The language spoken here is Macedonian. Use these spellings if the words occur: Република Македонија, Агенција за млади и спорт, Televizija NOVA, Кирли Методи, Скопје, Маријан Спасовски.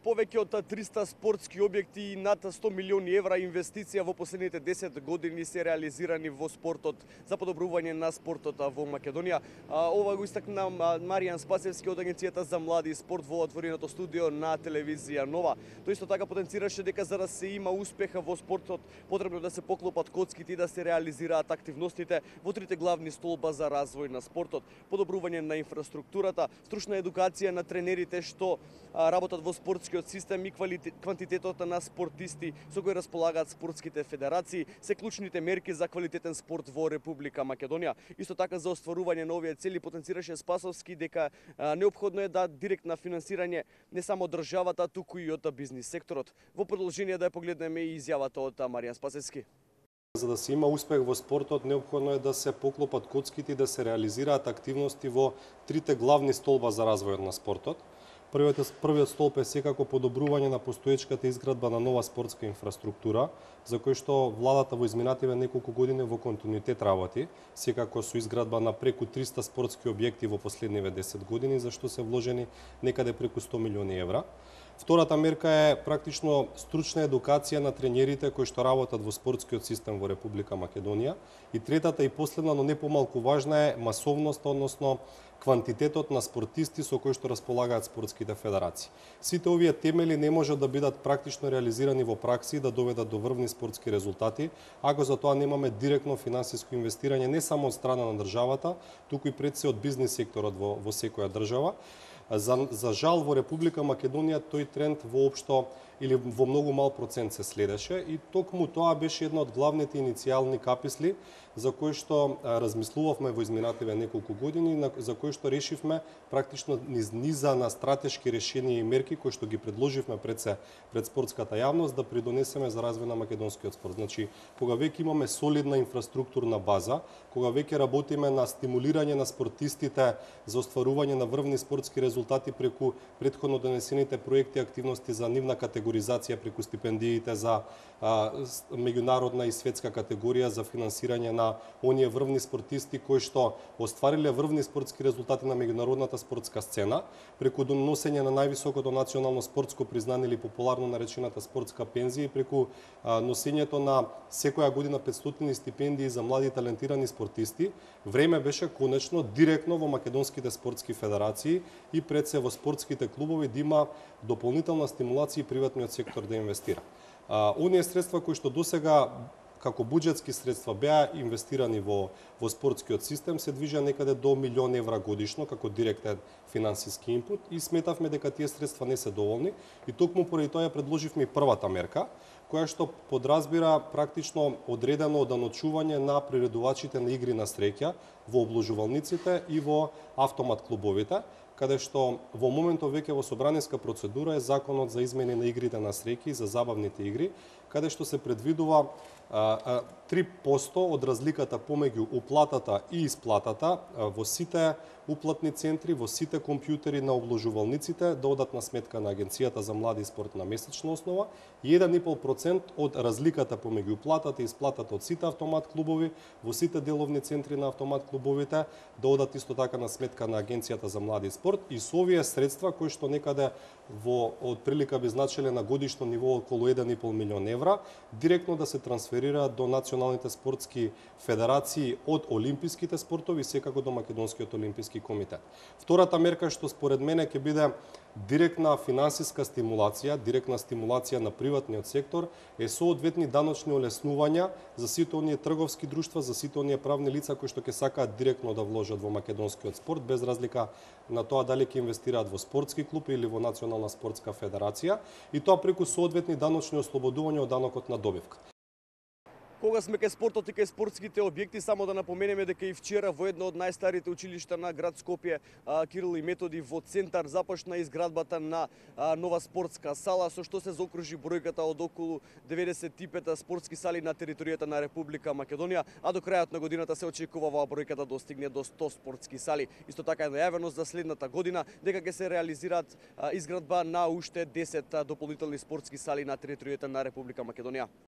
Повеќе од 300 спортски објекти и над 100 милиони евра инвестиција во последните 10 години се реализирани во спортот за подобрување на спортот во Македонија. Ова го истакна Маријан Спасовски од Агенцијата за млади и спорт во отвореното студио на телевизија Нова. Тој исто така потенцираше дека за да се има успех во спортот потребно да се поклопат коцките и да се реализираат активностите во трите главни столба за развој на спортот: подобрување на инфраструктурата, стручна едукација на тренерите што работат во спортски систем и квантитетот на спортисти со кои располагаат спортските федерации, се клучните мерки за квалитетен спорт во Република Македонија. Исто така, за остварување на овие цели потенцираше Спасовски дека неопходно е да директно финансирање не само од државата, туку и од бизнис секторот. Во продолжение да ја погледнеме и изјавата од Маријан Спасовски. За да се има успех во спортот, неопходно е да се поклопат коцките и да се реализираат активности во трите главни столба за развојот на спортот. Првиот столб е секако подобрување на постоечката изградба на нова спортска инфраструктура, за кој што владата во изминативе неколку години во континуитет работи, секако со изградба на преку 300 спортски објекти во последниве 10 години, за што се вложени некаде преку 100 милиони евра. Втората мерка е практично стручна едукација на тренерите кои што работат во спортскиот систем во Република Македонија. И третата и последна, но не помалку важна, е масовност, односно квантитетот на спортисти со кои што располагаат спортските федерации. Сите овие темели не можат да бидат практично реализирани во пракси и да доведат до врвни спортски резултати, ако за тоа немаме директно финансиско инвестирање не само од страна на државата, туку и пред се од бизнис секторот во секоја држава. За жал во Република Македонија тој тренд воопшто или во многу мал процент се следеше и токму тоа беше една од главните иницијални каписли за кои што размислувавме во изминативе неколку години, за кои што решивме практично низ низа на стратешки решенија и мерки кои што ги предложивме пред спортската јавност да придонесеме за развој на македонскиот спорт. Значи, кога веќе имаме солидна инфраструктурна база, кога веќе работиме на стимулирање на спортистите за остварување на врвни спортски резултати преку претходно донесените проекти и активности за нивна категоризација преку стипендиите за меѓународна и светска категорија за финансирање на оние врвни спортисти кои што оствариле врвни спортски резултати на меѓународната спортска сцена, преку доносење на највисокото национално спортско признание или популарно наречената спортска пензија и преку носењето на секоја година 500 стипендии за млади и талентирани спортисти, време беше конечно директно во македонските спортски федерации и пред се во спортските клубови да има дополнителна стимулација и приватниот сектор да инвестира. Оние средства кои што досега како буџетски средства беа инвестирани во спортскиот систем се движа некаде до милион евра годишно како директен финансиски импут и сметавме дека тие средства не се доволни и токму поради тоа ја предложивме првата мерка која што подразбира практично одредено одоночување на приредувачите на игри на среќа во обложувалниците и во автомат клубовите, каде што во моментот веќе во собраниска процедура е законот за измени на игрите на среќа и за забавните игри, каде што се предвидува 3% од разликата помеѓу уплатата и исплатата во сите уплатни центри, во сите компјутери на обложувалниците да одат на сметка на Агенцијата за млади и спорт на месечна основа и 1,5% од разликата помеѓу уплатата и исплатата од сите автомат клубови, во сите деловни центри на автомат клубовите да одат исто така на сметка на Агенцијата за млади и спорт и со овие средства кои што некаде во отприлика би значеле на годишно ниво околу 1,5 милион евра, директно да се трансферираат до националните спортски федерации од олимписките спортови, секако до Македонскиот олимписки комитет. Втората мерка што според мене ќе биде директна финансиска стимулација, директна стимулација на приватниот сектор е соодветни даночни олеснувања за сите оние трговски друштва, за сите оние правни лица кои што ќе сакаат директно да вложат во македонскиот спорт без разлика на тоа дали ќе инвестираат во спортски клуб или во национална спортска федерација и тоа преку соодветни даночни ослободувања од данокот на добивка. Кога сме кај спортот и кај спортските објекти, само да напоменеме дека и вчера во едно од најстарите училишта на град Скопје, Кирли Методи во центар, започна изградбата на нова спортска сала, со што се заокружи бројката од околу 95 спортски сали на територијата на Република Македонија, а до крајот на годината се очекува оваа бројка да достигне до 100 спортски сали. Исто така е најавено за следната година дека ќе се реализираат изградба на уште 10 дополнителни спортски сали на територијата на Република Македонија.